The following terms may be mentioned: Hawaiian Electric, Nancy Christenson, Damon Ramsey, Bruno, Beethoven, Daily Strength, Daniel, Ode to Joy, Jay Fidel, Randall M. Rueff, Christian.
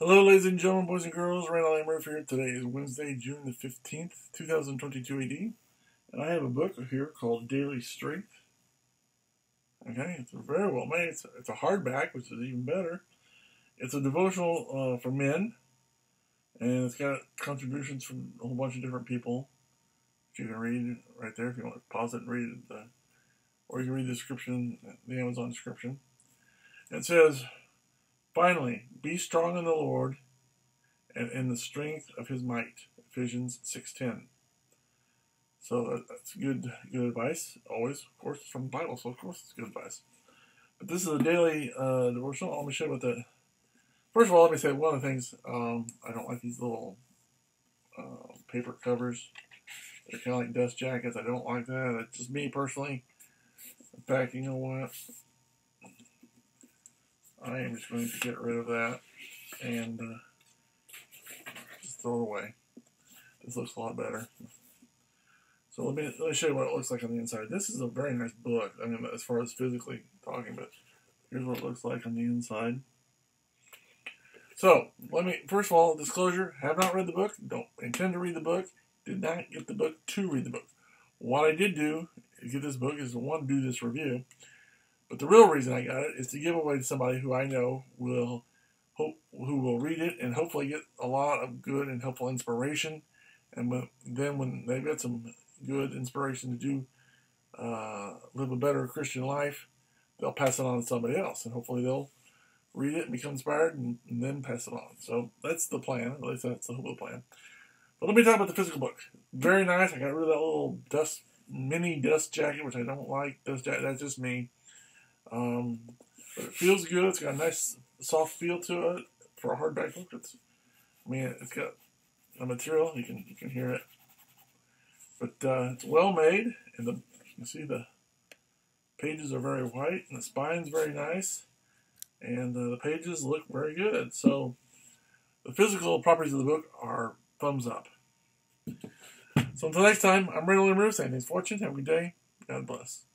Hello, ladies and gentlemen, boys and girls. Randall M. Rueff here. Today is Wednesday, June the 15th, 2022 AD. And I have a book here called Daily Strength. Okay, it's very well made. It's a hardback, which is even better. It's a devotional for men. And it's got contributions from a whole bunch of different people. You can read right there if you want to pause it and read it. Or you can read the description, the Amazon description. It says, "Finally, be strong in the Lord and in the strength of his might." Ephesians 6:10. So that's good advice, always, of course, it's from the Bible, so of course it's good advice. But this is a daily devotional. Let me show you about that. First of all, let me say one of the things, I don't like these little paper covers. They're kind of like dust jackets. I don't like that. It's just me personally. In fact, you know what? I am just going to get rid of that and just throw it away. This looks a lot better. So let me show you what it looks like on the inside. This is a very nice book. I mean, as far as physically talking, but here's what it looks like on the inside. So let me, first of all, disclosure: have not read the book. Don't intend to read the book. Did not get the book to read the book. What I did do is get this book is one, do this review. But the real reason I got it is to give away to somebody who I know who will read it and hopefully get a lot of good and helpful inspiration. And when they've got some good inspiration to do, live a better Christian life, they'll pass it on to somebody else. And hopefully they'll read it and become inspired and then pass it on. So that's the plan. At least that's the whole plan. But let me talk about the physical book. Very nice. I got rid of that little mini dust jacket, which I don't like. Dust jacket, that's just me. But it feels good. It's got a nice soft feel to it for a hardback book. It's got a material. You can hear it, but it's well made, and you can see the pages are very white, and the spine's very nice, and the pages look very good. So the physical properties of the book are thumbs up. So until next time, I'm Randall M. Rueff. Thanks for watching. Have a good day. God bless.